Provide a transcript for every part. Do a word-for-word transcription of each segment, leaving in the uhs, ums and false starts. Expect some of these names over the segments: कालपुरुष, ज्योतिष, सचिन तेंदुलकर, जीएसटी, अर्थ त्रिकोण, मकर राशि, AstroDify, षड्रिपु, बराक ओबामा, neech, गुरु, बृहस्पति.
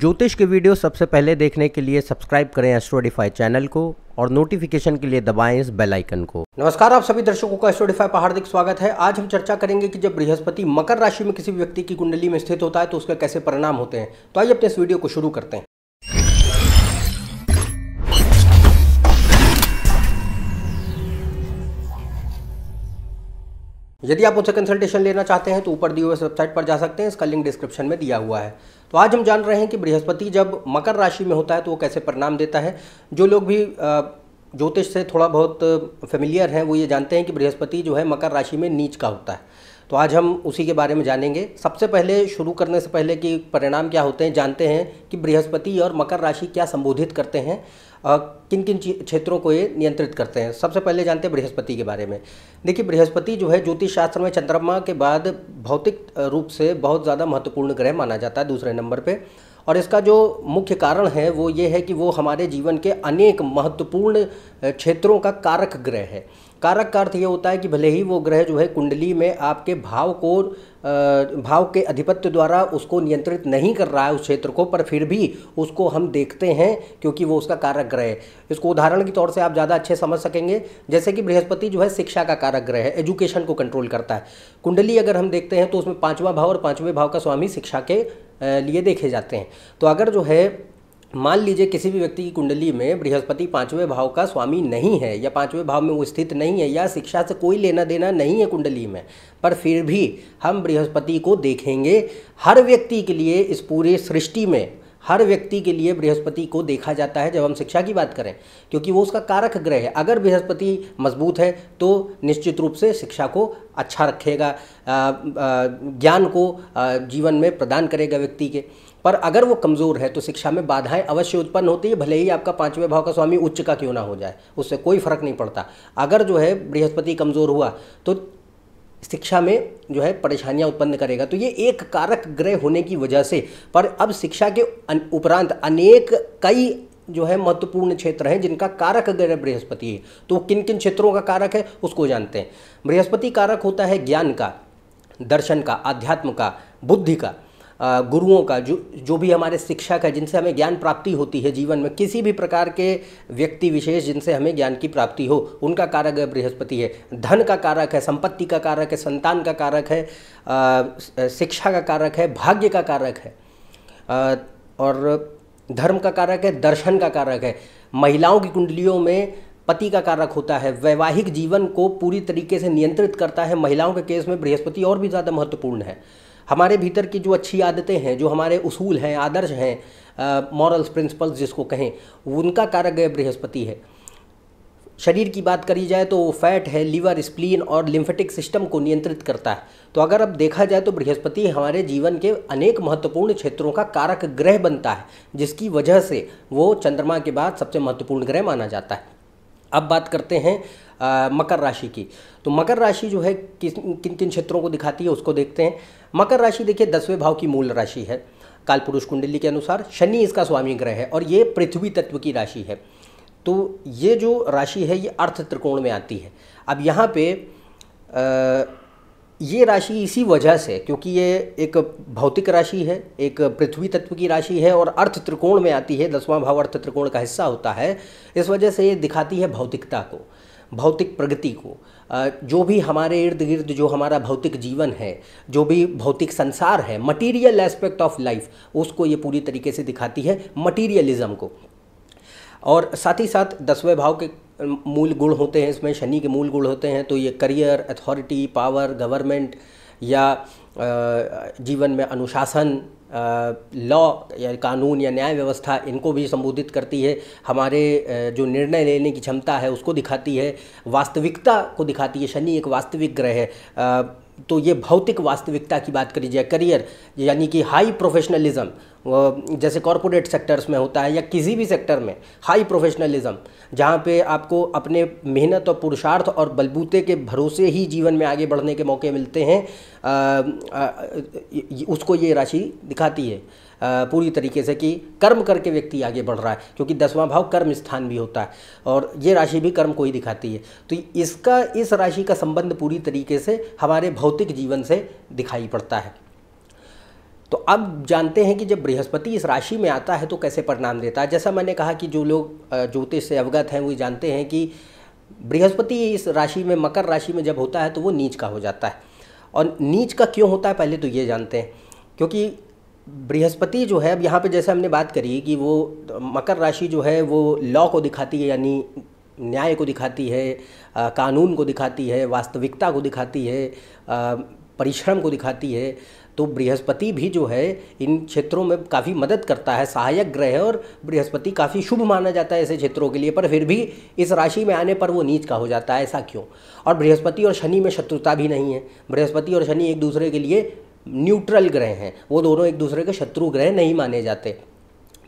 ज्योतिष के वीडियो सबसे पहले देखने के लिए सब्सक्राइब करें एस्ट्रोडिफाई चैनल को और नोटिफिकेशन के लिए दबाएं इस बेल आइकन को। नमस्कार, आप सभी दर्शकों का एस्ट्रोडिफाई पर हार्दिक स्वागत है। आज हम चर्चा करेंगे कि जब बृहस्पति मकर राशि में किसी व्यक्ति की कुंडली में स्थित होता है तो उसके कैसे परिणाम होते हैं। तो आइए अपने इस वीडियो को शुरू करते हैं। यदि आप मुझसे कंसल्टेशन लेना चाहते हैं तो ऊपर दिए हुए वेबसाइट पर जा सकते हैं, इसका लिंक डिस्क्रिप्शन में दिया हुआ है। तो आज हम जान रहे हैं कि बृहस्पति जब मकर राशि में होता है तो वो कैसे परिणाम देता है। जो लोग भी ज्योतिष से थोड़ा बहुत फेमिलियर हैं वो ये जानते हैं कि बृहस्पति जो है मकर राशि में नीच का होता है, तो आज हम उसी के बारे में जानेंगे। सबसे पहले शुरू करने से पहले कि परिणाम क्या होते हैं, जानते हैं कि बृहस्पति और मकर राशि क्या संबोधित करते हैं, किन किन क्षेत्रों को ये नियंत्रित करते हैं। सबसे पहले जानते हैं बृहस्पति के बारे में। देखिए, बृहस्पति जो है ज्योतिष शास्त्र में चंद्रमा के बाद भौतिक रूप से बहुत ज़्यादा महत्वपूर्ण ग्रह माना जाता है दूसरे नंबर पर, और इसका जो मुख्य कारण है वो ये है कि वो हमारे जीवन के अनेक महत्वपूर्ण क्षेत्रों का कारक ग्रह है। कारक का अर्थ ये होता है कि भले ही वो ग्रह जो है कुंडली में आपके भाव को भाव के अधिपत्य द्वारा उसको नियंत्रित नहीं कर रहा है उस क्षेत्र को, पर फिर भी उसको हम देखते हैं क्योंकि वो उसका कारक ग्रह है। इसको उदाहरण के तौर से आप ज़्यादा अच्छे समझ सकेंगे, जैसे कि बृहस्पति जो है शिक्षा का कारक ग्रह है, एजुकेशन को कंट्रोल करता है। कुंडली अगर हम देखते हैं तो उसमें पाँचवां भाव और पाँचवें भाव का स्वामी शिक्षा के लिए देखे जाते हैं। तो अगर जो है मान लीजिए किसी भी व्यक्ति की कुंडली में बृहस्पति पाँचवें भाव का स्वामी नहीं है या पाँचवें भाव में वो स्थित नहीं है या शिक्षा से कोई लेना देना नहीं है कुंडली में, पर फिर भी हम बृहस्पति को देखेंगे। हर व्यक्ति के लिए इस पूरे सृष्टि में हर व्यक्ति के लिए बृहस्पति को देखा जाता है जब हम शिक्षा की बात करें, क्योंकि वो उसका कारक ग्रह है। अगर बृहस्पति मजबूत है तो निश्चित रूप से शिक्षा को अच्छा रखेगा, ज्ञान को जीवन में प्रदान करेगा व्यक्ति के। पर अगर वो कमज़ोर है तो शिक्षा में बाधाएं अवश्य उत्पन्न होती है, भले ही आपका पाँचवें भाव का स्वामी उच्च का क्यों ना हो जाए, उससे कोई फर्क नहीं पड़ता। अगर जो है बृहस्पति कमज़ोर हुआ तो शिक्षा में जो है परेशानियां उत्पन्न करेगा। तो ये एक कारक ग्रह होने की वजह से, पर अब शिक्षा के उपरांत अनेक कई जो है महत्वपूर्ण क्षेत्र हैं जिनका कारक ग्रह बृहस्पति है। तो किन किन क्षेत्रों का कारक है उसको जानते हैं। बृहस्पति कारक होता है ज्ञान का, दर्शन का, आध्यात्म का, बुद्धि का, गुरुओं का, जो जो भी हमारे शिक्षक है जिनसे हमें ज्ञान प्राप्ति होती है जीवन में, किसी भी प्रकार के व्यक्ति विशेष जिनसे हमें ज्ञान की प्राप्ति हो, उनका कारक बृहस्पति है। धन का कारक है, संपत्ति का कारक है, संतान का कारक है, शिक्षा का कारक है, भाग्य का कारक है, और धर्म का कारक है, दर्शन का कारक है। महिलाओं की कुंडलियों में पति का कारक होता है, वैवाहिक जीवन को पूरी तरीके से नियंत्रित करता है। महिलाओं के केस में बृहस्पति और भी ज़्यादा महत्वपूर्ण है। हमारे भीतर की जो अच्छी आदतें हैं, जो हमारे उसूल हैं, आदर्श हैं, मॉरल्स प्रिंसिपल्स जिसको कहें, उनका कारक बृहस्पति है। शरीर की बात करी जाए तो फैट है, लीवर, स्प्लीन और लिम्फेटिक सिस्टम को नियंत्रित करता है। तो अगर अब देखा जाए तो बृहस्पति हमारे जीवन के अनेक महत्वपूर्ण क्षेत्रों का कारक ग्रह बनता है, जिसकी वजह से वो चंद्रमा के बाद सबसे महत्वपूर्ण ग्रह माना जाता है। अब बात करते हैं आ, मकर राशि की। तो मकर राशि जो है किस किन किन क्षेत्रों को दिखाती है उसको देखते हैं। मकर राशि देखिए दसवें भाव की मूल राशि है कालपुरुष कुंडली के अनुसार। शनि इसका स्वामी ग्रह है और ये पृथ्वी तत्व की राशि है। तो ये जो राशि है ये अर्थ त्रिकोण में आती है। अब यहाँ पे आ, ये राशि इसी वजह से, क्योंकि ये एक भौतिक राशि है, एक पृथ्वी तत्व की राशि है और अर्थ त्रिकोण में आती है, दसवां भाव अर्थ त्रिकोण का हिस्सा होता है, इस वजह से ये दिखाती है भौतिकता को, भौतिक प्रगति को। जो भी हमारे इर्द गिर्द जो हमारा भौतिक जीवन है, जो भी भौतिक संसार है, मटीरियल एस्पेक्ट ऑफ लाइफ, उसको ये पूरी तरीके से दिखाती है, मटीरियलिज्म को। और साथ ही साथ दसवें भाव के मूल गुण होते हैं इसमें, शनि के मूल गुण होते हैं, तो ये करियर, अथॉरिटी, पावर, गवर्नमेंट या जीवन में अनुशासन, लॉ या कानून या न्याय व्यवस्था, इनको भी संबोधित करती है। हमारे जो निर्णय लेने की क्षमता है उसको दिखाती है, वास्तविकता को दिखाती है। शनि एक वास्तविक ग्रह है, तो ये भौतिक वास्तविकता की बात करी जाए। करियर यानी कि हाई प्रोफेशनलिज्म, जैसे कॉरपोरेट सेक्टर्स में होता है या किसी भी सेक्टर में हाई प्रोफेशनलिज्म, जहाँ पे आपको अपने मेहनत और पुरुषार्थ और बलबूते के भरोसे ही जीवन में आगे बढ़ने के मौके मिलते हैं, आ, आ, उसको ये राशि दिखाती है पूरी तरीके से कि कर्म करके व्यक्ति आगे बढ़ रहा है, क्योंकि दसवां भाव कर्म स्थान भी होता है और ये राशि भी कर्म को ही दिखाती है। तो इसका इस राशि का संबंध पूरी तरीके से हमारे भौतिक जीवन से दिखाई पड़ता है। तो अब जानते हैं कि जब बृहस्पति इस राशि में आता है तो कैसे परिणाम देता है। जैसा मैंने कहा कि जो लोग ज्योतिष से अवगत हैं वो जानते हैं कि बृहस्पति इस राशि में मकर राशि में जब होता है तो वो नीच का हो जाता है। और नीच का क्यों होता है पहले तो ये जानते हैं, क्योंकि बृहस्पति जो है, अब यहाँ पे जैसे हमने बात करी कि वो मकर राशि जो है वो लॉ को दिखाती है, यानी न्याय को दिखाती है, आ, कानून को दिखाती है, वास्तविकता को दिखाती है, आ, परिश्रम को दिखाती है। तो बृहस्पति भी जो है इन क्षेत्रों में काफ़ी मदद करता है, सहायक ग्रह है और बृहस्पति काफ़ी शुभ माना जाता है ऐसे क्षेत्रों के लिए। पर फिर भी इस राशि में आने पर वो नीच का हो जाता है, ऐसा क्यों? और बृहस्पति और शनि में शत्रुता भी नहीं है, बृहस्पति और शनि एक दूसरे के लिए न्यूट्रल ग्रह हैं, वो दोनों एक दूसरे के शत्रु ग्रह नहीं माने जाते।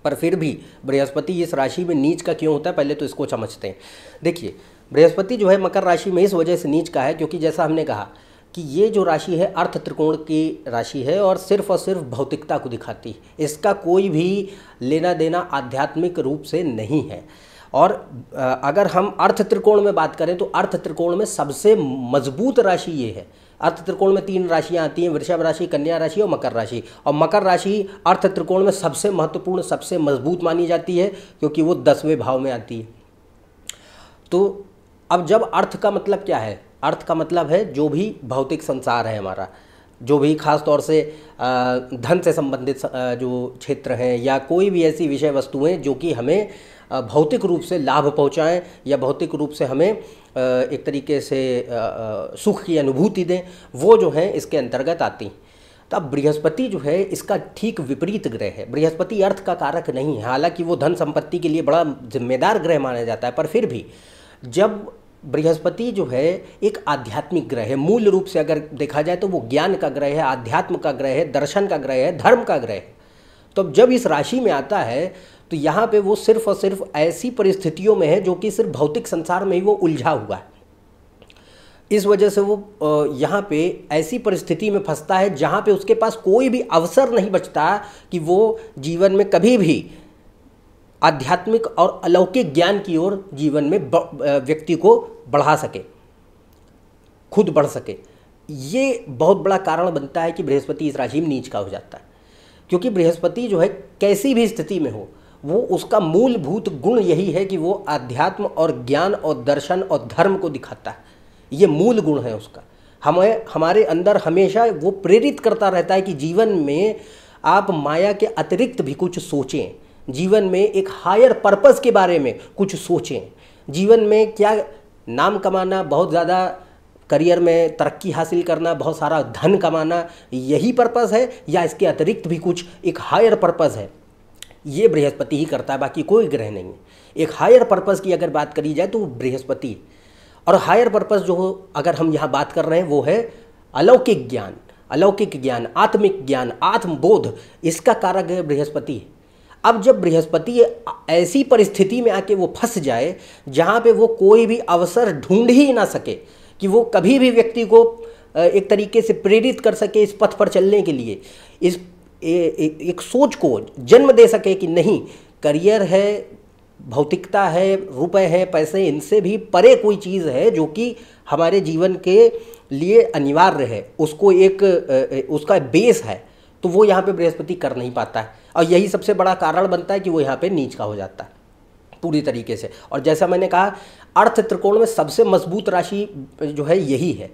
पर फिर भी बृहस्पति इस राशि में नीच का क्यों होता है पहले तो इसको समझते हैं। देखिए, बृहस्पति जो है मकर राशि में इस वजह से नीच का है क्योंकि जैसा हमने कहा कि ये जो राशि है अर्थ त्रिकोण की राशि है और सिर्फ और सिर्फ भौतिकता को दिखाती है, इसका कोई भी लेना देना आध्यात्मिक रूप से नहीं है। और अगर हम अर्थ त्रिकोण में बात करें तो अर्थ त्रिकोण में सबसे मजबूत राशि ये है। अर्थ त्रिकोण में तीन राशियां आती हैं, वृषभ राशि, कन्या राशि और मकर राशि। और मकर राशि अर्थ त्रिकोण में सबसे महत्वपूर्ण, सबसे मजबूत मानी जाती है क्योंकि वो दसवें भाव में आती है। तो अब जब अर्थ का मतलब क्या है? अर्थ का मतलब है जो भी भौतिक संसार है हमारा, जो भी खास तौर से धन से संबंधित जो क्षेत्र हैं या कोई भी ऐसी विषय वस्तुएं जो कि हमें भौतिक रूप से लाभ पहुंचाएं या भौतिक रूप से हमें एक तरीके से सुख की अनुभूति दें, वो जो है इसके अंतर्गत आती। तब बृहस्पति जो है इसका ठीक विपरीत ग्रह है। बृहस्पति अर्थ का कारक नहीं है, हालांकि वो धन संपत्ति के लिए बड़ा जिम्मेदार ग्रह माना जाता है। पर फिर भी जब बृहस्पति जो है एक आध्यात्मिक ग्रह है, मूल रूप से अगर देखा जाए तो वो ज्ञान का ग्रह है, आध्यात्म का ग्रह है, दर्शन का ग्रह है, धर्म का ग्रह है। तो जब इस राशि में आता है तो यहाँ पे वो सिर्फ और सिर्फ ऐसी परिस्थितियों में है जो कि सिर्फ भौतिक संसार में ही वो उलझा हुआ है। इस वजह से वो यहाँ पे ऐसी परिस्थिति में फंसता है जहाँ पे उसके पास कोई भी अवसर नहीं बचता कि वो जीवन में कभी भी आध्यात्मिक और अलौकिक ज्ञान की ओर जीवन में व्यक्ति को बढ़ा सके, खुद बढ़ सके। ये बहुत बड़ा कारण बनता है कि बृहस्पति इस राशि में नीच का हो जाता है, क्योंकि बृहस्पति जो है कैसी भी स्थिति में हो, वो उसका मूलभूत गुण यही है कि वो आध्यात्म और ज्ञान और दर्शन और धर्म को दिखाता है। ये मूल गुण है उसका, हमें हमारे अंदर हमेशा वो प्रेरित करता रहता है कि जीवन में आप माया के अतिरिक्त भी कुछ सोचें, जीवन में एक हायर पर्पस के बारे में कुछ सोचें, जीवन में क्या नाम कमाना, बहुत ज़्यादा करियर में तरक्की हासिल करना, बहुत सारा धन कमाना, यही पर्पस है या इसके अतिरिक्त भी कुछ एक हायर पर्पस है। ये बृहस्पति ही करता है, बाकी कोई ग्रह नहीं है। एक हायर पर्पस की अगर बात करी जाए तो बृहस्पति, और हायर पर्पस जो अगर हम यहाँ बात कर रहे हैं वो है अलौकिक ज्ञान, अलौकिक ज्ञान, आत्मिक ज्ञान, आत्मबोध, इसका कारक है बृहस्पति। अब जब बृहस्पति ऐसी परिस्थिति में आके वो फंस जाए जहाँ पे वो कोई भी अवसर ढूंढ ही ना सके कि वो कभी भी व्यक्ति को एक तरीके से प्रेरित कर सके इस पथ पर चलने के लिए, इस ए, एक सोच को जन्म दे सके कि नहीं, करियर है, भौतिकता है, रुपए है, पैसे, इनसे भी परे कोई चीज़ है जो कि हमारे जीवन के लिए अनिवार्य है, उसको एक उसका बेस है, तो वो यहाँ पे बृहस्पति कर नहीं पाता है। और यही सबसे बड़ा कारण बनता है कि वो यहाँ पे नीच का हो जाता है पूरी तरीके से। और जैसा मैंने कहा, अर्थ त्रिकोण में सबसे मजबूत राशि जो है यही है।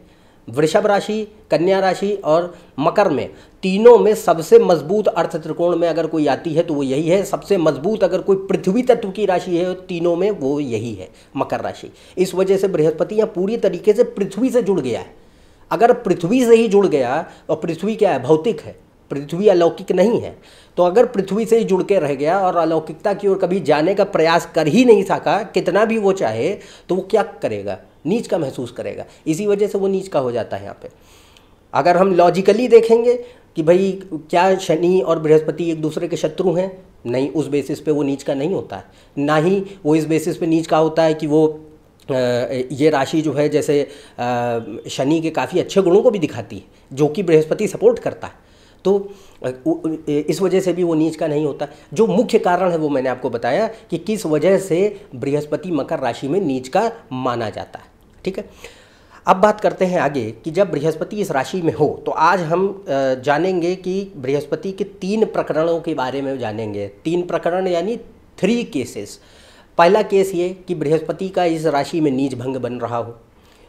वृषभ राशि, कन्या राशि और मकर में, तीनों में सबसे मजबूत अर्थ त्रिकोण में अगर कोई आती है तो वो यही है। सबसे मजबूत अगर कोई पृथ्वी तत्व की राशि है तीनों में, वो यही है मकर राशि। इस वजह से बृहस्पति यहाँ पूरी तरीके से पृथ्वी से जुड़ गया है। अगर पृथ्वी से ही जुड़ गया, और पृथ्वी क्या है? भौतिक है, पृथ्वी अलौकिक नहीं है। तो अगर पृथ्वी से ही जुड़ के रह गया और अलौकिकता की ओर कभी जाने का प्रयास कर ही नहीं सका, कितना भी वो चाहे, तो वो क्या करेगा? नीच का महसूस करेगा। इसी वजह से वो नीच का हो जाता है यहाँ पे। अगर हम लॉजिकली देखेंगे कि भाई क्या शनि और बृहस्पति एक दूसरे के शत्रु हैं? नहीं, उस बेसिस पे वो नीच का नहीं होता है। ना ही वो इस बेसिस पे नीच का होता है कि वो ये राशि जो है जैसे शनि के काफ़ी अच्छे गुणों को भी दिखाती है जो कि बृहस्पति सपोर्ट करता है, तो इस वजह से भी वो नीच का नहीं होता। जो मुख्य कारण है वो मैंने आपको बताया कि किस वजह से बृहस्पति मकर राशि में नीच का माना जाता है। ठीक है, अब बात करते हैं आगे कि जब बृहस्पति इस राशि में हो तो आज हम जानेंगे कि बृहस्पति के तीन प्रकरणों के बारे में जानेंगे। तीन प्रकरण यानी थ्री केसेस। पहला केस ये कि बृहस्पति का इस राशि में नीच भंग बन रहा हो।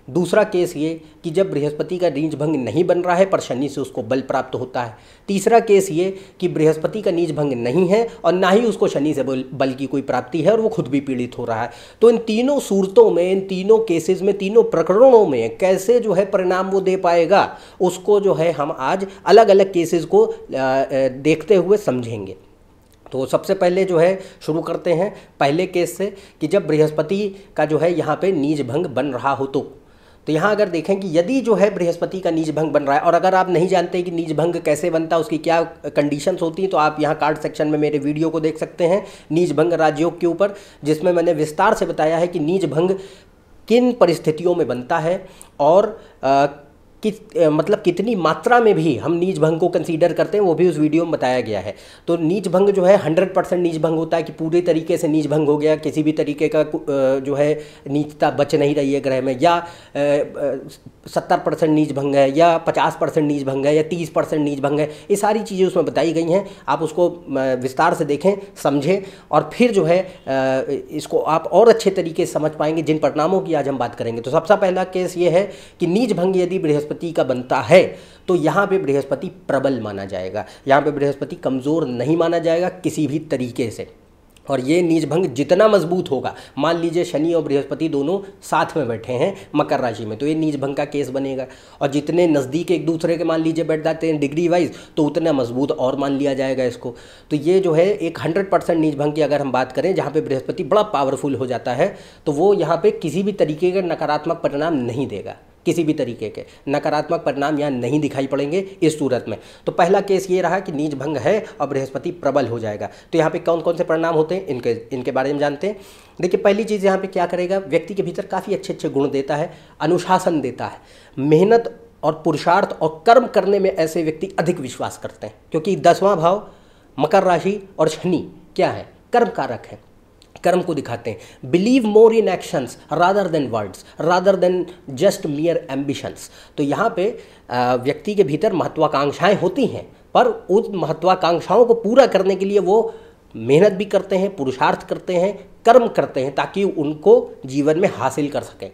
दूसरा केस ये कि जब बृहस्पति का नीच भंग नहीं बन रहा है पर शनि से उसको बल प्राप्त होता है। तीसरा केस ये कि बृहस्पति का नीच भंग नहीं है और ना ही उसको शनि से बल की कोई प्राप्ति है और वो खुद भी पीड़ित हो रहा है। तो इन तीनों सूरतों में, इन तीनों केसेस में, तीनों प्रकरणों में कैसे जो है परिणाम वो दे पाएगा, उसको जो है हम आज अलग अलग केसेस को देखते हुए समझेंगे। तो सबसे पहले जो है शुरू करते हैं पहले केस से कि जब बृहस्पति का जो है यहाँ पे नीच भंग बन रहा हो। तो तो यहाँ अगर देखें कि यदि जो है बृहस्पति का नीच भंग बन रहा है, और अगर आप नहीं जानते कि नीच भंग कैसे बनता है, उसकी क्या कंडीशंस होती हैं, तो आप यहाँ कार्ड सेक्शन में मेरे वीडियो को देख सकते हैं नीच भंग राजयोग के ऊपर, जिसमें मैंने विस्तार से बताया है कि नीच भंग किन परिस्थितियों में बनता है और आ, कि मतलब कितनी मात्रा में भी हम नीच भंग को कंसीडर करते हैं, वो भी उस वीडियो में बताया गया है। तो नीच भंग जो है हंड्रेड परसेंट नीच भंग होता है कि पूरे तरीके से नीच भंग हो गया, किसी भी तरीके का जो है नीचता बच नहीं रही है ग्रह में, या सत्तर परसेंट नीच भंग है, या पचास परसेंट नीच भंग है, या तीस परसेंट नीच भंग है। ये सारी चीज़ें उसमें बताई गई हैं, आप उसको विस्तार से देखें, समझें और फिर जो है इसको आप और अच्छे तरीके से समझ पाएंगे, जिन परिणामों की आज हम बात करेंगे। तो सबसे पहला केस ये है कि नीच भंग यदि बृहस्पति का बनता है तो यहां पे बृहस्पति प्रबल माना जाएगा, यहां पे बृहस्पति कमजोर नहीं माना जाएगा किसी भी तरीके से। और ये नीच भंग जितना मजबूत होगा, मान लीजिए शनि और बृहस्पति दोनों साथ में बैठे हैं मकर राशि में, तो ये नीच भंग का केस बनेगा। और जितने नज़दीक एक दूसरे के मान लीजिए बैठ जाते हैं डिग्री वाइज, तो उतना मजबूत और मान लिया जाएगा इसको। तो ये जो है एक हंड्रेड परसेंट नीच भंग की अगर हम बात करें, जहाँ पे बृहस्पति बड़ा पावरफुल हो जाता है, तो वो यहाँ पर किसी भी तरीके का नकारात्मक परिणाम नहीं देगा, किसी भी तरीके के नकारात्मक परिणाम यहाँ नहीं दिखाई पड़ेंगे इस सूरत में। तो पहला केस ये रहा कि नीच भंग है और बृहस्पति प्रबल हो जाएगा। तो यहाँ पे कौन कौन से परिणाम होते हैं, इनके इनके बारे में जानते हैं। देखिए, पहली चीज़ यहाँ पे क्या करेगा, व्यक्ति के भीतर काफ़ी अच्छे अच्छे गुण देता है, अनुशासन देता है, मेहनत और पुरुषार्थ और कर्म करने में ऐसे व्यक्ति अधिक विश्वास करते हैं, क्योंकि दसवां भाव मकर राशि और शनि क्या है, कर्म कारक है, कर्म को दिखाते हैं। Believe more in actions rather than words, rather than just mere ambitions. तो यहाँ पे व्यक्ति के भीतर महत्वाकांक्षाएं होती हैं, पर उन महत्वाकांक्षाओं को पूरा करने के लिए वो मेहनत भी करते हैं, पुरुषार्थ करते हैं, कर्म करते हैं, ताकि उनको जीवन में हासिल कर सकें।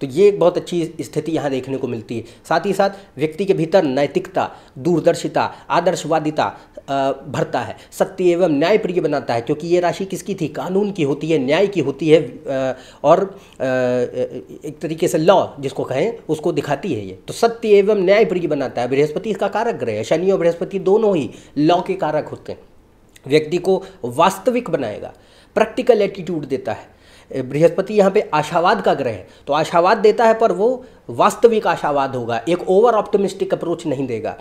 तो ये एक बहुत अच्छी स्थिति यहाँ देखने को मिलती है। साथ ही साथ व्यक्ति के भीतर नैतिकता, दूरदर्शिता, आदर्शवादिता भरता है, सत्य एवं न्यायप्रिय बनाता है, क्योंकि ये राशि किसकी थी, कानून की होती है, न्याय की होती है, और एक तरीके से लॉ जिसको कहें उसको दिखाती है ये। तो सत्य एवं न्यायप्रिय बनाता है, बृहस्पति इसका कारक ग्रह है, शनि और बृहस्पति दोनों ही लॉ के कारक होते हैं। व्यक्ति को वास्तविक बनाएगा, प्रैक्टिकल एटीट्यूड देता है। बृहस्पति यहाँ पे आशावाद का ग्रह है, तो आशावाद देता है पर वो वास्तविक आशावाद होगा, एक ओवर ऑप्टिमिस्टिक अप्रोच नहीं देगा।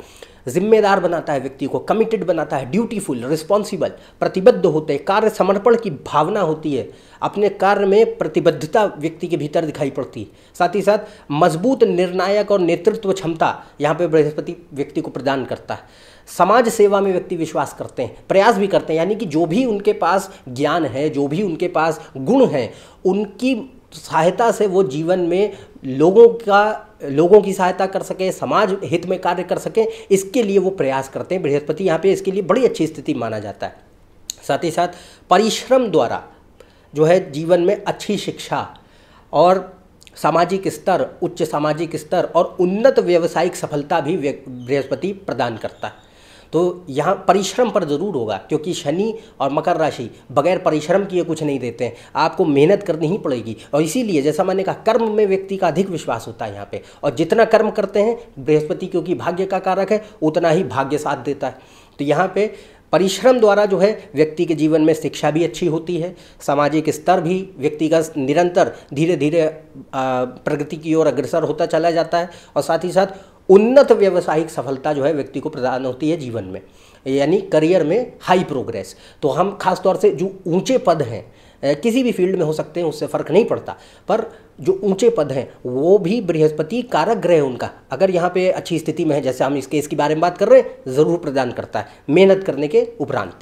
जिम्मेदार बनाता है व्यक्ति को, कमिटेड बनाता है, ड्यूटीफुल, रिस्पॉन्सिबल, प्रतिबद्ध होते हैं, कार्य समर्पण की भावना होती है, अपने कार्य में प्रतिबद्धता व्यक्ति के भीतर दिखाई पड़ती है। साथ ही साथ मजबूत निर्णायक और नेतृत्व क्षमता यहाँ पे बृहस्पति व्यक्ति को प्रदान करता है। समाज सेवा में व्यक्ति विश्वास करते हैं, प्रयास भी करते हैं, यानी कि जो भी उनके पास ज्ञान है, जो भी उनके पास गुण हैं, उनकी सहायता से वो जीवन में लोगों का लोगों की सहायता कर सकें, समाज हित में कार्य कर सकें, इसके लिए वो प्रयास करते हैं। बृहस्पति यहाँ पे इसके लिए बड़ी अच्छी स्थिति माना जाता है। साथ ही साथ परिश्रम द्वारा जो है जीवन में अच्छी शिक्षा और सामाजिक स्तर, उच्च सामाजिक स्तर और उन्नत व्यावसायिक सफलता भी बृहस्पति प्रदान करता है। तो यहाँ परिश्रम पर ज़रूर होगा, क्योंकि शनि और मकर राशि बगैर परिश्रम किए कुछ नहीं देते हैं, आपको मेहनत करनी ही पड़ेगी। और इसीलिए जैसा मैंने कहा, कर्म में व्यक्ति का अधिक विश्वास होता है यहाँ पे, और जितना कर्म करते हैं, बृहस्पति क्योंकि भाग्य का कारक है, उतना ही भाग्य साथ देता है। तो यहाँ पर परिश्रम द्वारा जो है व्यक्ति के जीवन में शिक्षा भी अच्छी होती है, सामाजिक स्तर भी व्यक्ति का निरंतर धीरे धीरे प्रगति की ओर अग्रसर होता चला जाता है, और साथ ही साथ उन्नत व्यावसायिक सफलता जो है व्यक्ति को प्रदान होती है जीवन में, यानी करियर में हाई प्रोग्रेस। तो हम खास तौर से जो ऊंचे पद हैं, किसी भी फील्ड में हो सकते हैं, उससे फ़र्क नहीं पड़ता, पर जो ऊंचे पद हैं वो भी बृहस्पति कारक ग्रह है उनका, अगर यहाँ पे अच्छी स्थिति में है, जैसे हम इस केस के बारे में बात कर रहे हैं, ज़रूर प्रदान करता है मेहनत करने के उपरांत।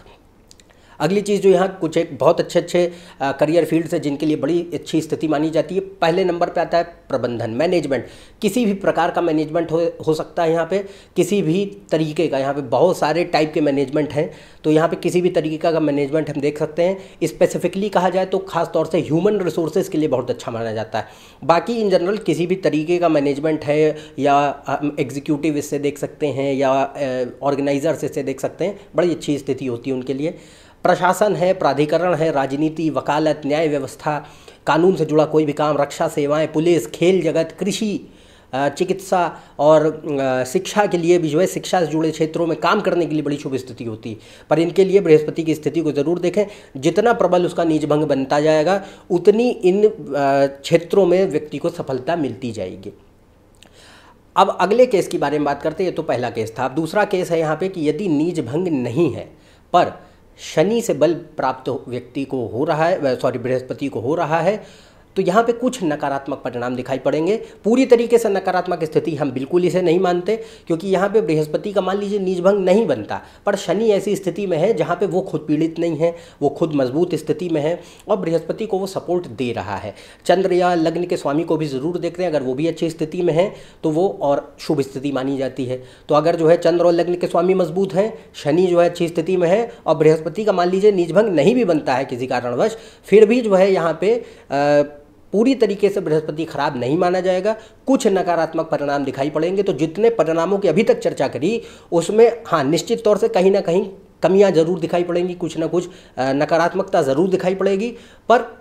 अगली चीज़ जो यहाँ कुछ एक बहुत अच्छे अच्छे करियर फील्ड्स हैं जिनके लिए बड़ी अच्छी स्थिति मानी जाती है। पहले नंबर पे आता है प्रबंधन, मैनेजमेंट, किसी भी प्रकार का मैनेजमेंट हो हो सकता है यहाँ पे, किसी भी तरीके का। यहाँ पे बहुत सारे टाइप के मैनेजमेंट हैं, तो यहाँ पे किसी भी तरीके का मैनेजमेंट हम देख सकते हैं। स्पेसिफिकली कहा जाए तो खास तौर से ह्यूमन रिसोर्सेज के लिए बहुत अच्छा माना जाता है। बाकी इन जनरल किसी भी तरीके का मैनेजमेंट है, या एग्जीक्यूटिव इससे देख सकते हैं या ऑर्गेनाइजर्स इससे देख सकते हैं, बड़ी अच्छी स्थिति होती है उनके लिए। प्रशासन है, प्राधिकरण है, राजनीति, वकालत, न्याय व्यवस्था, कानून से जुड़ा कोई भी काम, रक्षा सेवाएं, पुलिस, खेल जगत, कृषि, चिकित्सा और शिक्षा के लिए भी जो है शिक्षा से जुड़े क्षेत्रों में काम करने के लिए बड़ी शुभ स्थिति होती है। पर इनके लिए बृहस्पति की स्थिति को ज़रूर देखें, जितना प्रबल उसका नीच भंग बनता जाएगा उतनी इन क्षेत्रों में व्यक्ति को सफलता मिलती जाएगी। अब अगले केस की बारे में बात करते हैं, ये तो पहला केस था। अब दूसरा केस है यहाँ पे कि यदि नीच भंग नहीं है पर शनि से बल प्राप्त व्यक्ति को हो रहा है, सॉरी बृहस्पति को हो रहा है, तो यहाँ पे कुछ नकारात्मक परिणाम दिखाई पड़ेंगे। पूरी तरीके से नकारात्मक स्थिति हम बिल्कुल इसे नहीं मानते, क्योंकि यहाँ पे बृहस्पति का मान लीजिए नीच भंग नहीं बनता, पर शनि ऐसी स्थिति में है जहाँ पे वो खुद पीड़ित नहीं है, वो खुद मजबूत स्थिति में है और बृहस्पति को वो सपोर्ट दे रहा है। चंद्र या लग्न के स्वामी को भी ज़रूर देखते हैं, अगर वो भी अच्छी स्थिति में है तो वो और शुभ स्थिति मानी जाती है। तो अगर जो है चंद्र और लग्न के स्वामी मजबूत हैं, शनि जो है अच्छी स्थिति में है और बृहस्पति का मान लीजिए नीच भंग नहीं भी बनता है किसी कारणवश, फिर भी जो है यहाँ पे पूरी तरीके से बृहस्पति खराब नहीं माना जाएगा, कुछ नकारात्मक परिणाम दिखाई पड़ेंगे। तो जितने परिणामों की अभी तक चर्चा करी उसमें हाँ निश्चित तौर से कहीं ना कहीं कमियां जरूर दिखाई पड़ेंगी, कुछ ना कुछ नकारात्मकता ज़रूर दिखाई पड़ेगी, पर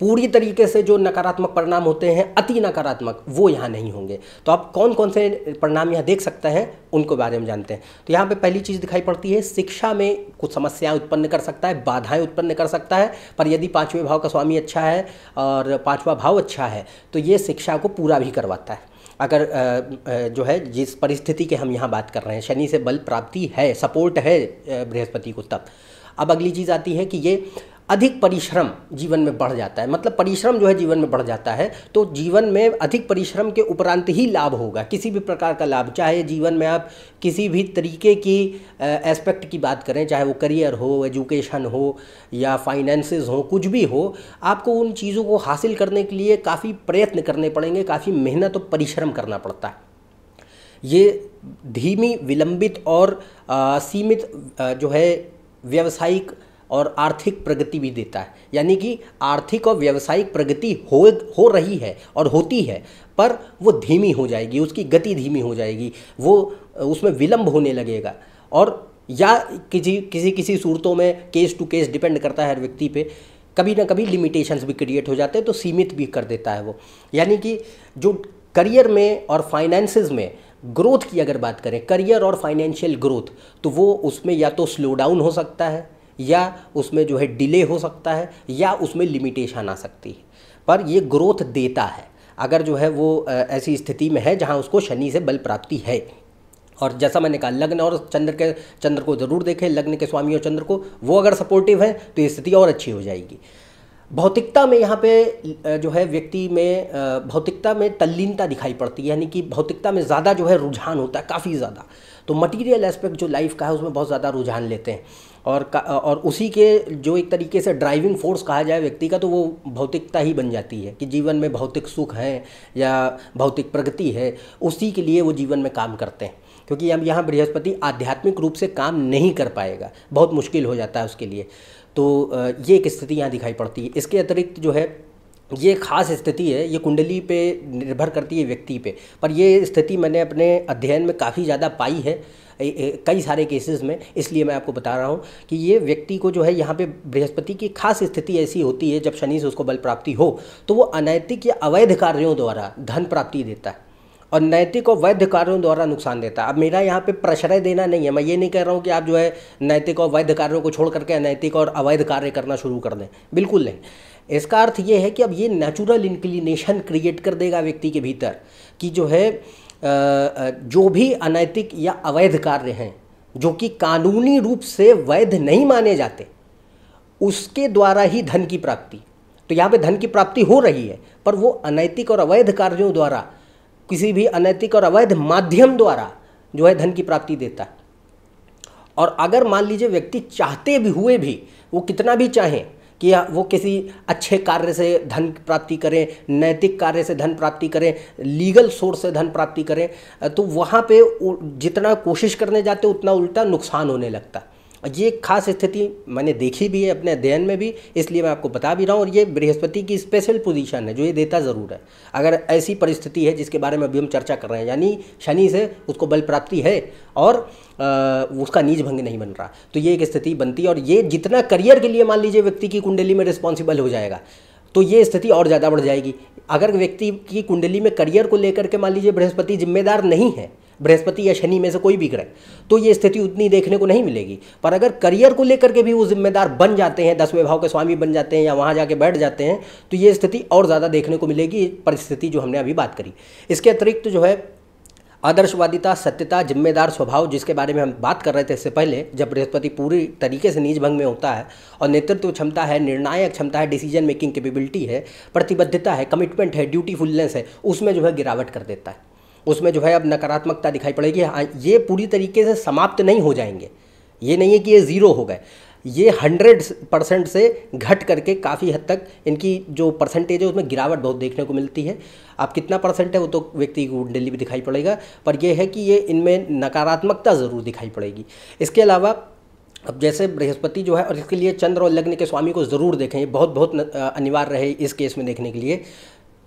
पूरी तरीके से जो नकारात्मक परिणाम होते हैं अति नकारात्मक वो यहाँ नहीं होंगे। तो आप कौन कौन से परिणाम यहाँ देख सकते हैं उनको बारे में जानते हैं। तो यहाँ पे पहली चीज़ दिखाई पड़ती है, शिक्षा में कुछ समस्याएं उत्पन्न कर सकता है, बाधाएं उत्पन्न कर सकता है, पर यदि पाँचवें भाव का स्वामी अच्छा है और पाँचवा भाव अच्छा है तो ये शिक्षा को पूरा भी करवाता है। अगर जो है जिस परिस्थिति की हम यहाँ बात कर रहे हैं, शनि से बल प्राप्ति है, सपोर्ट है बृहस्पति को, तब। अब अगली चीज़ आती है कि ये अधिक परिश्रम जीवन में बढ़ जाता है, मतलब परिश्रम जो है जीवन में बढ़ जाता है, तो जीवन में अधिक परिश्रम के उपरांत ही लाभ होगा, किसी भी प्रकार का लाभ, चाहे जीवन में आप किसी भी तरीके की एस्पेक्ट की बात करें, चाहे वो करियर हो, एजुकेशन हो या फाइनेंसेस हो, कुछ भी हो, आपको उन चीज़ों को हासिल करने के लिए काफ़ी प्रयत्न करने पड़ेंगे, काफ़ी मेहनत और परिश्रम करना पड़ता है। ये धीमी, विलंबित और आ, सीमित आ, जो है व्यावसायिक और आर्थिक प्रगति भी देता है, यानी कि आर्थिक और व्यावसायिक प्रगति हो हो रही है और होती है, पर वो धीमी हो जाएगी, उसकी गति धीमी हो जाएगी, वो उसमें विलंब होने लगेगा। और या किसी किसी किसी सूरतों में, केस टू केस डिपेंड करता है हर व्यक्ति पे, कभी ना कभी लिमिटेशंस भी क्रिएट हो जाते हैं, तो सीमित भी कर देता है वो। यानी कि जो करियर में और फाइनेंसेस में ग्रोथ की अगर बात करें, करियर और फाइनेंशियल ग्रोथ, तो वो उसमें या तो स्लो डाउन हो सकता है, या उसमें जो है डिले हो सकता है, या उसमें लिमिटेशन आ सकती है, पर ये ग्रोथ देता है अगर जो है वो ऐसी स्थिति में है जहां उसको शनि से बल प्राप्ति है। और जैसा मैंने कहा, लग्न और चंद्र के चंद्र को ज़रूर देखें, लग्न के स्वामी और चंद्र को, वो अगर सपोर्टिव है तो स्थिति और अच्छी हो जाएगी। भौतिकता में यहाँ पे जो है व्यक्ति में भौतिकता में तल्लीनता दिखाई पड़ती है, यानी कि भौतिकता में ज़्यादा जो है रुझान होता है, काफ़ी ज़्यादा, तो मटेरियल एस्पेक्ट जो लाइफ का है उसमें बहुत ज़्यादा रुझान लेते हैं, और और उसी के जो एक तरीके से ड्राइविंग फोर्स कहा जाए व्यक्ति का, तो वो भौतिकता ही बन जाती है कि जीवन में भौतिक सुख है या भौतिक प्रगति है, उसी के लिए वो जीवन में काम करते हैं। क्योंकि हम यहाँ बृहस्पति आध्यात्मिक रूप से काम नहीं कर पाएगा, बहुत मुश्किल हो जाता है उसके लिए, तो ये एक स्थिति यहाँ दिखाई पड़ती है। इसके अतिरिक्त जो है ये खास स्थिति है, ये कुंडली पे निर्भर करती है व्यक्ति पे, पर ये स्थिति मैंने अपने अध्ययन में काफ़ी ज़्यादा पाई है कई सारे केसेस में, इसलिए मैं आपको बता रहा हूँ कि ये व्यक्ति को जो है यहाँ पे बृहस्पति की खास स्थिति ऐसी होती है, जब शनि से उसको बल प्राप्ति हो तो वो अनैतिक या अवैध कार्यों द्वारा धन प्राप्ति देता है और नैतिक और वैध कार्यों द्वारा नुकसान देता है। अब मेरा यहाँ पे प्रश्रय देना नहीं है, मैं ये नहीं कह रहा हूँ कि आप जो है नैतिक और वैध कार्यों को छोड़ करके अनैतिक और अवैध कार्य करना शुरू कर दें, बिल्कुल नहीं। इसका अर्थ ये है कि अब ये नेचुरल इंक्लिनेशन क्रिएट कर देगा व्यक्ति के भीतर कि जो है जो भी अनैतिक या अवैध कार्य हैं जो कि कानूनी रूप से वैध नहीं माने जाते, उसके द्वारा ही धन की प्राप्ति, तो यहाँ पे धन की प्राप्ति हो रही है पर वो अनैतिक और अवैध कार्यों द्वारा, किसी भी अनैतिक और अवैध माध्यम द्वारा जो है धन की प्राप्ति देता है। और अगर मान लीजिए व्यक्ति चाहते भी हुए भी वो कितना भी चाहें कि वो किसी अच्छे कार्य से धन प्राप्ति करें, नैतिक कार्य से धन प्राप्ति करें, लीगल सोर्स से धन प्राप्ति करें, तो वहाँ पे जितना कोशिश करने जाते उतना उल्टा नुकसान होने लगता। ये खास स्थिति मैंने देखी भी है अपने अध्ययन में भी, इसलिए मैं आपको बता भी रहा हूँ। और ये बृहस्पति की स्पेशल पोजीशन है जो ये देता ज़रूर है। अगर ऐसी परिस्थिति है जिसके बारे में अभी हम चर्चा कर रहे हैं, यानी शनि से उसको बल प्राप्ति है और उसका नीच भंग नहीं बन रहा, तो ये एक स्थिति बनती है। और ये जितना करियर के लिए मान लीजिए व्यक्ति की कुंडली में रिस्पॉन्सिबल हो जाएगा तो ये स्थिति और ज़्यादा बढ़ जाएगी। अगर व्यक्ति की कुंडली में करियर को लेकर के मान लीजिए बृहस्पति जिम्मेदार नहीं है, बृहस्पति या शनि में से कोई भी ग्रह, तो ये स्थिति उतनी देखने को नहीं मिलेगी। पर अगर करियर को लेकर के भी वो जिम्मेदार बन जाते हैं, दसवें भाव के स्वामी बन जाते हैं या वहाँ जाके बैठ जाते हैं, तो ये स्थिति और ज़्यादा देखने को मिलेगी, परिस्थिति जो हमने अभी बात करी। इसके अतिरिक्त तो जो है आदर्शवादिता, सत्यता, जिम्मेदार स्वभाव, जिसके बारे में हम बात कर रहे थे इससे पहले, जब बृहस्पति पूरी तरीके से नीच भंग में होता है, और नेतृत्व क्षमता है, निर्णायक क्षमता है, डिसीजन मेकिंग कैपेबिलिटी है, प्रतिबद्धता है, कमिटमेंट है, ड्यूटीफुलनेस है, उसमें जो है गिरावट कर देता है। उसमें जो है अब नकारात्मकता दिखाई पड़ेगी। ये पूरी तरीके से समाप्त नहीं हो जाएंगे, ये नहीं है कि ये ज़ीरो हो गए, ये हंड्रेड परसेंट से घट करके काफ़ी हद तक इनकी जो परसेंटेज है उसमें गिरावट बहुत देखने को मिलती है। आप कितना परसेंट है वो तो व्यक्ति की कुंडली भी दिखाई पड़ेगा, पर यह है कि ये इनमें नकारात्मकता ज़रूर दिखाई पड़ेगी। इसके अलावा अब जैसे बृहस्पति जो है, और इसके लिए चंद्र और लग्न के स्वामी को ज़रूर देखें, बहुत बहुत अनिवार्य रहे इस केस में देखने के लिए।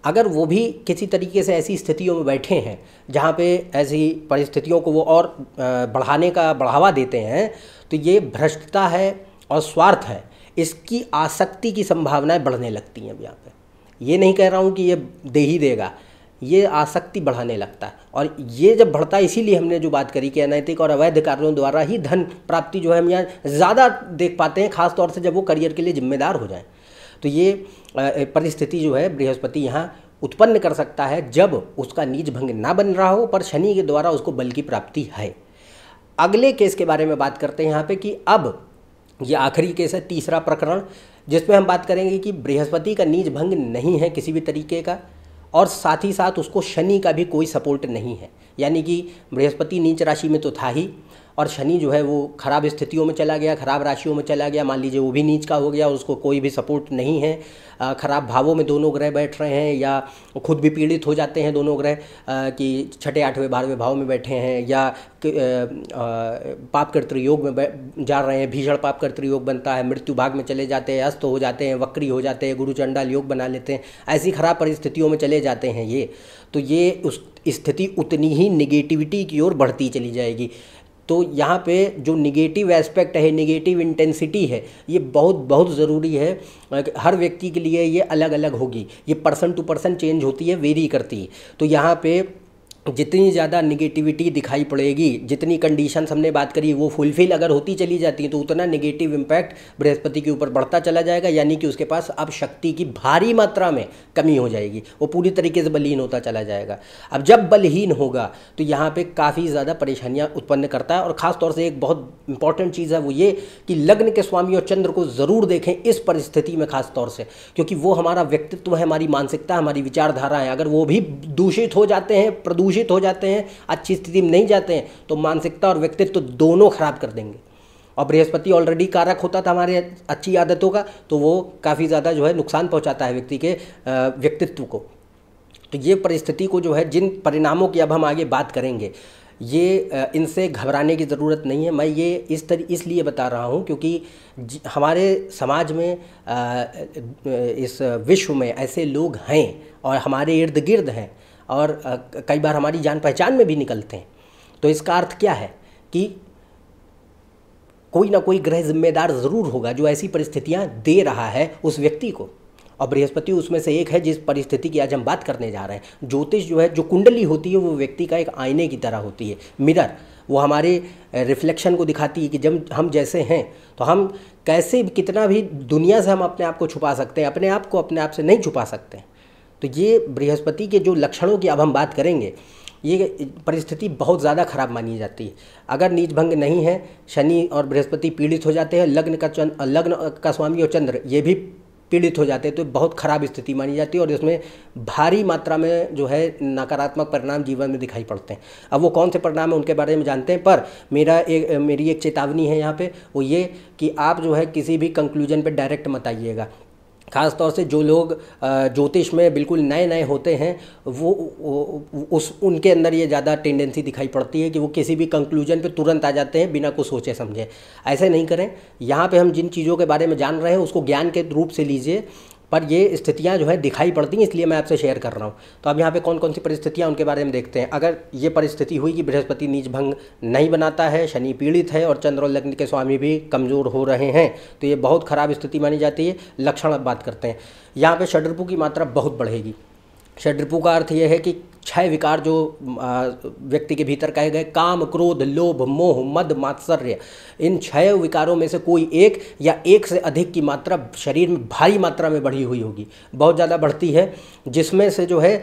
अगर वो भी किसी तरीके से ऐसी स्थितियों में बैठे हैं जहाँ पे ऐसी परिस्थितियों को वो और बढ़ाने का बढ़ावा देते हैं, तो ये भ्रष्टता है और स्वार्थ है, इसकी आसक्ति की संभावनाएं बढ़ने लगती हैं। अब यहाँ पे ये नहीं कह रहा हूँ कि ये दे ही देगा, ये आसक्ति बढ़ाने लगता है। और ये जब बढ़ता है, इसीलिए हमने जो बात करी कि अनैतिक और अवैध कार्यों द्वारा ही धन प्राप्ति जो है हम यहाँ ज़्यादा देख पाते हैं, खासतौर से जब वो करियर के लिए जिम्मेदार हो जाएँ। तो ये परिस्थिति जो है बृहस्पति यहाँ उत्पन्न कर सकता है जब उसका नीच भंग ना बन रहा हो, पर शनि के द्वारा उसको बल की प्राप्ति है। अगले केस के बारे में बात करते हैं यहाँ पे कि अब ये आखिरी केस है, तीसरा प्रकरण, जिसमें हम बात करेंगे कि बृहस्पति का नीच भंग नहीं है किसी भी तरीके का, और साथ ही साथ उसको शनि का भी कोई सपोर्ट नहीं है। यानी कि बृहस्पति नीच राशि में तो था ही, और शनि जो है वो खराब स्थितियों में चला गया, खराब राशियों में चला गया, मान लीजिए वो भी नीच का हो गया, उसको कोई भी सपोर्ट नहीं है, खराब भावों में दोनों ग्रह बैठ रहे हैं, या खुद भी पीड़ित हो जाते हैं दोनों ग्रह कि छठे आठवें बारहवें भाव में बैठे हैं, या पाप कर्तृयोग में जा रहे हैं, भीषण पाप कर्तृयोग बनता है, मृत्यु भाग में चले जाते हैं, अस्त हो जाते हैं, वक्री हो जाते हैं, गुरु चंडाल योग बना लेते हैं, ऐसी खराब परिस्थितियों में चले जाते हैं ये। तो ये उस स्थिति उतनी ही निगेटिविटी की ओर बढ़ती चली जाएगी। तो यहाँ पे जो निगेटिव एस्पेक्ट है, निगेटिव इंटेंसिटी है, ये बहुत बहुत ज़रूरी है। हर व्यक्ति के लिए ये अलग अलग होगी, ये पर्सन टू पर्सन चेंज होती है, वेरी करती है। तो यहाँ पे जितनी ज़्यादा निगेटिविटी दिखाई पड़ेगी, जितनी कंडीशंस हमने बात करी वो फुलफ़िल अगर होती चली जाती है, तो उतना निगेटिव इम्पैक्ट बृहस्पति के ऊपर बढ़ता चला जाएगा। यानी कि उसके पास अब शक्ति की भारी मात्रा में कमी हो जाएगी, वो पूरी तरीके से बलहीन होता चला जाएगा। अब जब बलहीन होगा तो यहाँ पे काफ़ी ज़्यादा परेशानियाँ उत्पन्न करता है। और ख़ासतौर से एक बहुत इंपॉर्टेंट चीज़ है वो ये कि लग्न के स्वामी और चंद्र को ज़रूर देखें इस परिस्थिति में, ख़ासतौर से क्योंकि वो हमारा व्यक्तित्व है, हमारी मानसिकता, हमारी विचारधारा है। अगर वो भी दूषित हो जाते हैं, प्रदूषित हो जाते हैं, अच्छी स्थिति में नहीं जाते हैं, तो मानसिकता और व्यक्तित्व तो दोनों खराब कर देंगे। और बृहस्पति ऑलरेडी कारक होता था हमारे अच्छी आदतों का, तो वो काफ़ी ज़्यादा जो है नुकसान पहुंचाता है व्यक्ति के व्यक्तित्व को। तो ये परिस्थिति को जो है, जिन परिणामों की अब हम आगे बात करेंगे, ये इनसे घबराने की ज़रूरत नहीं है। मैं ये इस तरी इसलिए बता रहा हूँ क्योंकि हमारे समाज में, इस विश्व में ऐसे लोग हैं और हमारे इर्द गिर्द हैं, और कई बार हमारी जान पहचान में भी निकलते हैं। तो इसका अर्थ क्या है कि कोई ना कोई ग्रह जिम्मेदार ज़रूर होगा जो ऐसी परिस्थितियां दे रहा है उस व्यक्ति को, और बृहस्पति उसमें से एक है जिस परिस्थिति की आज हम बात करने जा रहे हैं। ज्योतिष जो है, जो कुंडली होती है वो व्यक्ति का एक आईने की तरह होती है, मिरर। वो हमारे रिफ्लेक्शन को दिखाती है कि जब हम जैसे हैं तो हम कैसे, कितना भी दुनिया से हम अपने आप को छुपा सकते हैं, अपने आप को अपने आप से नहीं छुपा सकते। तो ये बृहस्पति के जो लक्षणों की अब हम बात करेंगे, ये परिस्थिति बहुत ज़्यादा खराब मानी जाती है। अगर नीच भंग नहीं है, शनि और बृहस्पति पीड़ित हो जाते हैं, लग्न का चंद्र लग्न का स्वामी और चंद्र ये भी पीड़ित हो जाते हैं, तो बहुत खराब स्थिति मानी जाती है और इसमें भारी मात्रा में जो है नकारात्मक परिणाम जीवन में दिखाई पड़ते हैं। अब वो कौन से परिणाम है उनके बारे में जानते हैं, पर मेरा एक मेरी एक चेतावनी है यहाँ पे, वो ये कि आप जो है किसी भी कंक्लूजन पे डायरेक्ट मत आइएगा। खास तौर से जो लोग ज्योतिष में बिल्कुल नए नए होते हैं वो उस उनके अंदर ये ज़्यादा टेंडेंसी दिखाई पड़ती है कि वो किसी भी कंक्लूजन पे तुरंत आ जाते हैं बिना कुछ सोचे समझे। ऐसे नहीं करें, यहाँ पे हम जिन चीज़ों के बारे में जान रहे हैं उसको ज्ञान के रूप से लीजिए, पर ये स्थितियाँ जो है दिखाई पड़ती हैं इसलिए मैं आपसे शेयर कर रहा हूँ। तो अब यहाँ पे कौन कौन सी परिस्थितियाँ उनके बारे में देखते हैं। अगर ये परिस्थिति हुई कि बृहस्पति नीच भंग नहीं बनाता है, शनि पीड़ित है और चंद्र और लग्न के स्वामी भी कमज़ोर हो रहे हैं, तो ये बहुत खराब स्थिति मानी जाती है। लक्षण अब बात करते हैं, यहाँ पर षड्रिपु की मात्रा बहुत बढ़ेगी। षड्रिपु का अर्थ यह है कि छह विकार जो व्यक्ति के भीतर कहे गए, काम, क्रोध, लोभ, मोह, मद, मात्सर्य, इन छह विकारों में से कोई एक या एक से अधिक की मात्रा शरीर में भारी मात्रा में बढ़ी हुई होगी, बहुत ज़्यादा बढ़ती है, जिसमें से जो है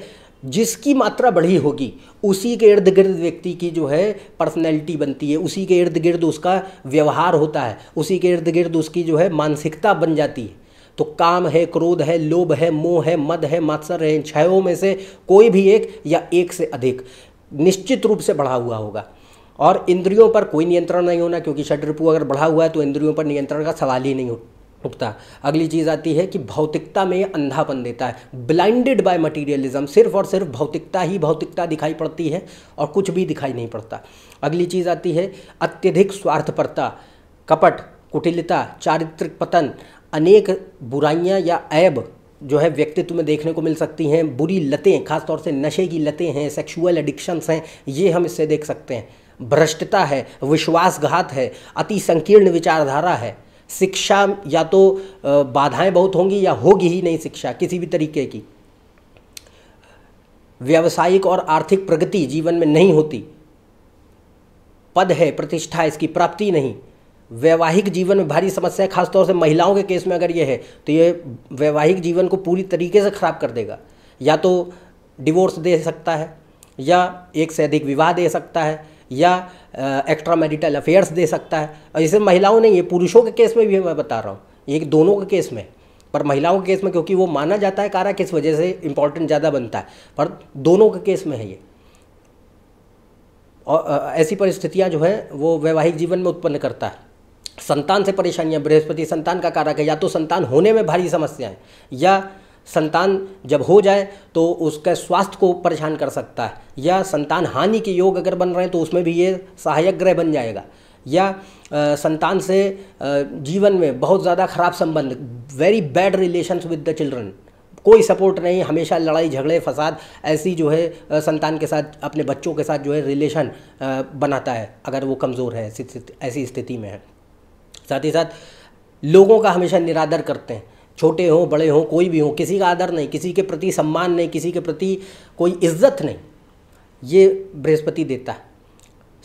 जिसकी मात्रा बढ़ी होगी उसी के इर्द गिर्द व्यक्ति की जो है पर्सनैलिटी बनती है, उसी के इर्द गिर्द उसका व्यवहार होता है, उसी के इर्द गिर्द उसकी जो है मानसिकता बन जाती है। तो काम है, क्रोध है, लोभ है, मोह है, मद है, मात्सर्य है, छयों में से कोई भी एक या एक से अधिक निश्चित रूप से बढ़ा हुआ होगा। और इंद्रियों पर कोई नियंत्रण नहीं होना, क्योंकि षड्रिपु अगर बढ़ा हुआ है तो इंद्रियों पर नियंत्रण का सवाल ही नहीं उठता। अगली चीज़ आती है कि भौतिकता में अंधापन देता है, ब्लाइंडेड बाय मटीरियलिज्म, सिर्फ और सिर्फ भौतिकता ही भौतिकता दिखाई पड़ती है और कुछ भी दिखाई नहीं पड़ता। अगली चीज़ आती है अत्यधिक स्वार्थपरता, कपट, कुटिलता, चारित्रिक पतन, अनेक बुराइयां या ऐब जो है व्यक्तित्व में देखने को मिल सकती हैं। बुरी लतें, खासतौर से नशे की लतें हैं, सेक्सुअल एडिक्शंस हैं, ये हम इससे देख सकते हैं। भ्रष्टता है, विश्वासघात है, अति संकीर्ण विचारधारा है, शिक्षा या तो बाधाएं बहुत होंगी या होगी ही नहीं शिक्षा किसी भी तरीके की, व्यावसायिक और आर्थिक प्रगति जीवन में नहीं होती, पद है, प्रतिष्ठा, इसकी प्राप्ति नहीं, वैवाहिक जीवन में भारी समस्या, खासतौर से महिलाओं के केस में अगर ये है तो ये वैवाहिक जीवन को पूरी तरीके से ख़राब कर देगा, या तो डिवोर्स दे सकता है, या एक से अधिक विवाह दे सकता है, या एक्स्ट्रा मैरिटल अफेयर्स दे सकता है। और इसे महिलाओं नहीं, ये पुरुषों के केस में भी मैं बता रहा हूँ, ये दोनों के केस में, पर महिलाओं के केस में क्योंकि वो माना जाता है कारक इस वजह से इम्पॉर्टेंट ज़्यादा बनता है, पर दोनों के केस में है ये। और ऐसी परिस्थितियाँ जो है वो वैवाहिक जीवन में उत्पन्न करता है। संतान से परेशानियां, बृहस्पति संतान का कारक है, या तो संतान होने में भारी समस्याएं, या संतान जब हो जाए तो उसके स्वास्थ्य को परेशान कर सकता है, या संतान हानि के योग अगर बन रहे हैं तो उसमें भी ये सहायक ग्रह बन जाएगा, या आ, संतान से आ, जीवन में बहुत ज़्यादा खराब संबंध, very bad relations with the children, कोई सपोर्ट नहीं, हमेशा लड़ाई झगड़े फसाद, ऐसी जो है आ, संतान के साथ अपने बच्चों के साथ जो है रिलेशन आ, बनाता है अगर वो कमज़ोर है, ऐसी स्थिति में है। साथ ही साथ लोगों का हमेशा निरादर करते हैं, छोटे हों बड़े हों कोई भी हों, किसी का आदर नहीं, किसी के प्रति सम्मान नहीं, किसी के प्रति कोई इज्जत नहीं, ये बृहस्पति देता है।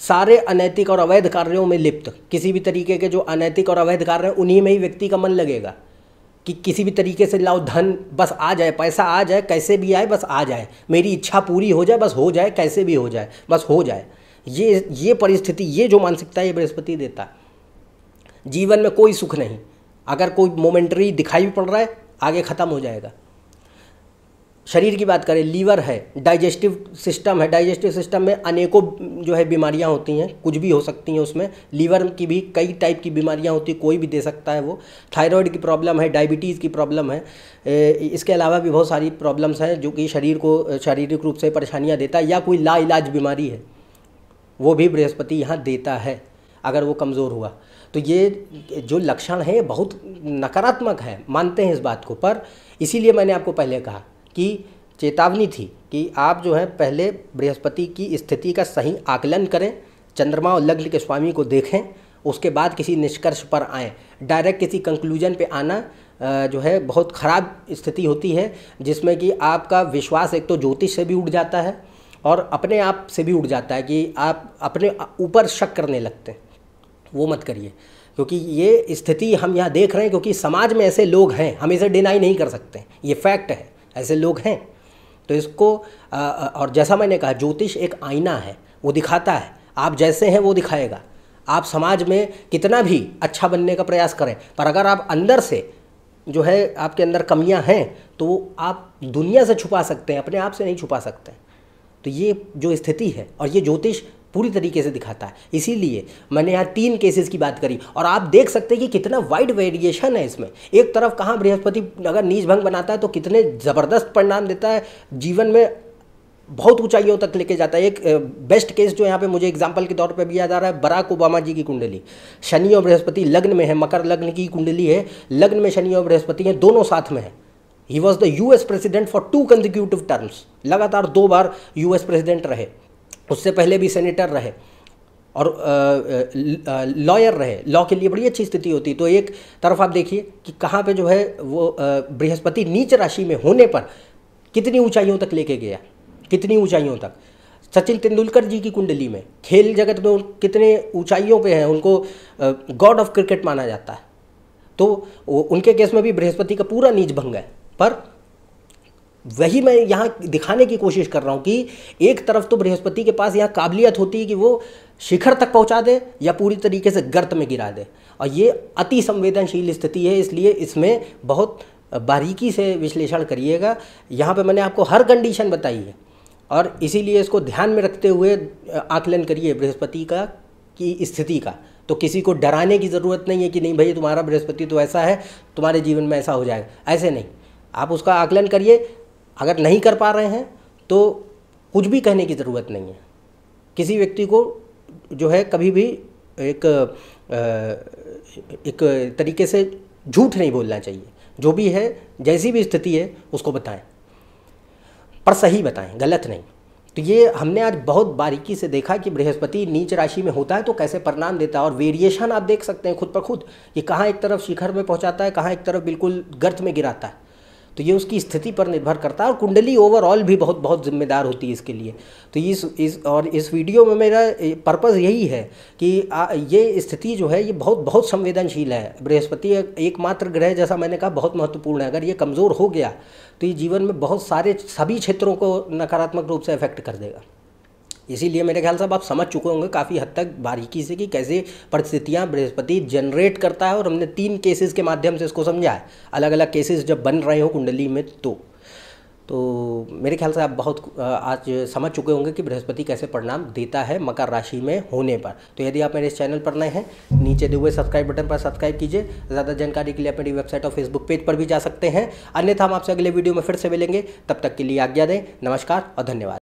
सारे अनैतिक और अवैध कार्यों में लिप्त, किसी भी तरीके के जो अनैतिक और अवैध कार्य हैं उन्हीं में ही व्यक्ति का मन लगेगा कि किसी भी तरीके से लाओ धन, बस आ जाए, पैसा आ जाए, कैसे भी आए बस आ जाए, मेरी इच्छा पूरी हो जाए, बस हो जाए, कैसे भी हो जाए बस हो जाए, ये ये परिस्थिति, ये जो मानसिकता है ये बृहस्पति देता है। जीवन में कोई सुख नहीं, अगर कोई मोमेंटरी दिखाई भी पड़ रहा है आगे ख़त्म हो जाएगा। शरीर की बात करें, लीवर है, डाइजेस्टिव सिस्टम है, डाइजेस्टिव सिस्टम में अनेकों जो है बीमारियां होती हैं, कुछ भी हो सकती हैं, उसमें लीवर की भी कई टाइप की बीमारियां होती हैं, कोई भी दे सकता है वो। थायराइड की प्रॉब्लम है, डायबिटीज़ की प्रॉब्लम है, इसके अलावा भी बहुत सारी प्रॉब्लम्स हैं जो कि शरीर को शारीरिक रूप से परेशानियाँ देता है, या कोई लाइलाज बीमारी है वो भी बृहस्पति यहाँ देता है अगर वो कमज़ोर हुआ। तो ये जो लक्षण है बहुत नकारात्मक है, मानते हैं इस बात को, पर इसीलिए मैंने आपको पहले कहा कि चेतावनी थी कि आप जो है पहले बृहस्पति की स्थिति का सही आकलन करें, चंद्रमा और लग्न के स्वामी को देखें, उसके बाद किसी निष्कर्ष पर आएँ। डायरेक्ट किसी कंक्लूजन पे आना जो है बहुत ख़राब स्थिति होती है, जिसमें कि आपका विश्वास एक तो ज्योतिष से भी उठ जाता है और अपने आप से भी उठ जाता है कि आप अपने ऊपर शक करने लगते हैं। वो मत करिए, क्योंकि ये स्थिति हम यहाँ देख रहे हैं क्योंकि समाज में ऐसे लोग हैं, हम इसे डिनाई नहीं कर सकते, ये फैक्ट है, ऐसे लोग हैं। तो इसको आ, और जैसा मैंने कहा ज्योतिष एक आईना है, वो दिखाता है, आप जैसे हैं वो दिखाएगा। आप समाज में कितना भी अच्छा बनने का प्रयास करें, पर अगर आप अंदर से जो है आपके अंदर कमियां हैं तो आप दुनिया से छुपा सकते हैं, अपने आप से नहीं छुपा सकते। तो ये जो स्थिति है और ये ज्योतिष पूरी तरीके से दिखाता है। इसीलिए मैंने यहाँ तीन केसेस की बात करी और आप देख सकते हैं कि कितना वाइड वेरिएशन है इसमें। एक तरफ कहाँ बृहस्पति अगर नीच भंग बनाता है तो कितने ज़बरदस्त परिणाम देता है, जीवन में बहुत ऊंचाइयों तक लेके जाता है। एक बेस्ट केस जो यहाँ पे मुझे एग्जांपल के तौर पे भी याद आ रहा है, बराक ओबामा जी की कुंडली, शनि और बृहस्पति लग्न में है, मकर लग्न की कुंडली है, लग्न में शनि और बृहस्पति हैं, दोनों साथ में है। He was the US president for two consecutive terms, लगातार दो बार यूएस प्रेसिडेंट रहे, उससे पहले भी सेनेटर रहे और लॉयर रहे। लॉ के लिए बड़ी अच्छी स्थिति होती। तो एक तरफ आप देखिए कि कहाँ पे जो है वो बृहस्पति नीच राशि में होने पर कितनी ऊंचाइयों तक लेके गया, कितनी ऊंचाइयों तक। सचिन तेंदुलकर जी की कुंडली में खेल जगत में कितने ऊंचाइयों पे हैं, उनको गॉड ऑफ क्रिकेट माना जाता है। तो उनके केस में भी बृहस्पति का पूरा नीच भंग है। पर वही मैं यहाँ दिखाने की कोशिश कर रहा हूँ कि एक तरफ तो बृहस्पति के पास यहाँ काबिलियत होती है कि वो शिखर तक पहुँचा दे या पूरी तरीके से गर्त में गिरा दे, और ये अति संवेदनशील स्थिति है, इसलिए इसमें बहुत बारीकी से विश्लेषण करिएगा। यहाँ पे मैंने आपको हर कंडीशन बताई है और इसीलिए इसको ध्यान में रखते हुए आकलन करिए बृहस्पति का की स्थिति का। तो किसी को डराने की ज़रूरत नहीं है कि नहीं भाई तुम्हारा बृहस्पति तो ऐसा है, तुम्हारे जीवन में ऐसा हो जाएगा, ऐसे नहीं। आप उसका आकलन करिए, अगर नहीं कर पा रहे हैं तो कुछ भी कहने की ज़रूरत नहीं है। किसी व्यक्ति को जो है कभी भी एक एक तरीके से झूठ नहीं बोलना चाहिए। जो भी है, जैसी भी स्थिति है, उसको बताएं, पर सही बताएं, गलत नहीं। तो ये हमने आज बहुत बारीकी से देखा कि बृहस्पति नीच राशि में होता है तो कैसे परिणाम देता है, और वेरिएशन आप देख सकते हैं खुद पर खुद कि कहाँ एक तरफ शिखर में पहुँचाता है, कहाँ एक तरफ बिल्कुल गर्त में गिराता है। तो ये उसकी स्थिति पर निर्भर करता है और कुंडली ओवरऑल भी बहुत बहुत जिम्मेदार होती है इसके लिए। तो इस इस और इस वीडियो में मेरा पर्पस यही है कि आ, ये स्थिति जो है ये बहुत बहुत संवेदनशील है। बृहस्पति एकमात्र ग्रह, जैसा मैंने कहा, बहुत महत्वपूर्ण है। अगर ये कमज़ोर हो गया तो ये जीवन में बहुत सारे सभी क्षेत्रों को नकारात्मक रूप से अफेक्ट कर देगा। इसीलिए मेरे ख्याल से आप समझ चुके होंगे काफ़ी हद तक बारीकी से कि कैसे परिस्थितियां बृहस्पति जनरेट करता है, और हमने तीन केसेस के माध्यम से इसको समझा है। अलग अलग केसेस जब बन रहे हो कुंडली में तो तो मेरे ख्याल से आप बहुत आज समझ चुके होंगे कि बृहस्पति कैसे परिणाम देता है मकर राशि में होने पर। तो यदि आप मेरे इस चैनल पर नए हैं, नीचे दिए हुए सब्सक्राइब बटन पर सब्सक्राइब कीजिए। ज़्यादा जानकारी के लिए आप मेरी वेबसाइट और फेसबुक पेज पर भी जा सकते हैं। अन्यथा हम आपसे अगले वीडियो में फिर से मिलेंगे। तब तक के लिए आज्ञा दें। नमस्कार और धन्यवाद।